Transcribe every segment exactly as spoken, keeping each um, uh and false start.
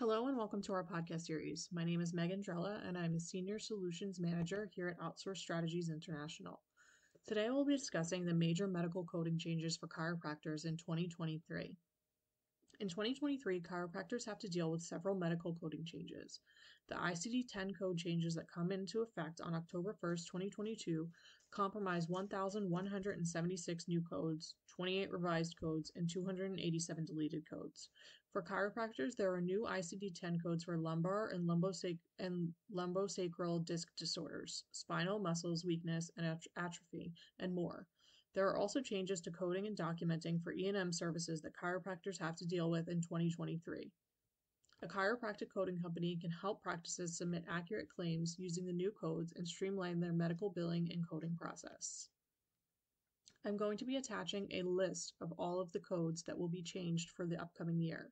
Hello and welcome to our podcast series. My name is Megan Drella and I'm a Senior Solutions Manager here at Outsource Strategies International. Today we'll be discussing the major medical coding changes for chiropractors in twenty twenty-three. In twenty twenty-three, chiropractors have to deal with several medical coding changes. The I C D ten code changes that come into effect on October first, twenty twenty-two comprise one thousand one hundred seventy-six new codes, twenty-eight revised codes, and two hundred eighty-seven deleted codes. For chiropractors, there are new I C D ten codes for lumbar and lumbosac- and lumbosacral disc disorders, spinal muscles weakness and at- atrophy, and more. There are also changes to coding and documenting for E and M services that chiropractors have to deal with in twenty twenty-three. A chiropractic coding company can help practices submit accurate claims using the new codes and streamline their medical billing and coding process. I'm going to be attaching a list of all of the codes that will be changed for the upcoming year.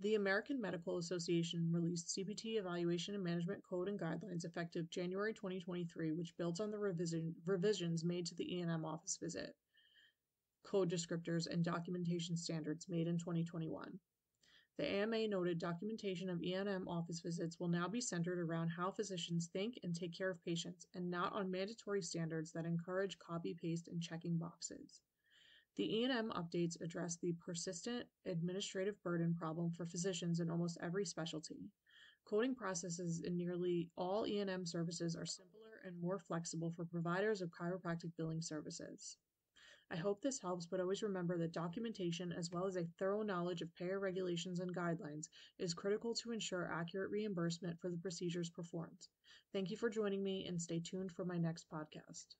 The American Medical Association released C P T Evaluation and Management Code and Guidelines effective January twenty twenty-three, which builds on the revision, revisions made to the E and M office visit, code descriptors, and documentation standards made in twenty twenty-one. The A M A noted documentation of E and M office visits will now be centered around how physicians think and take care of patients and not on mandatory standards that encourage copy, paste, and checking boxes. The E and M updates address the persistent administrative burden problem for physicians in almost every specialty. Coding processes in nearly all E and M services are simpler and more flexible for providers of chiropractic billing services. I hope this helps, but always remember that documentation, as well as a thorough knowledge of payer regulations and guidelines, is critical to ensure accurate reimbursement for the procedures performed. Thank you for joining me, and stay tuned for my next podcast.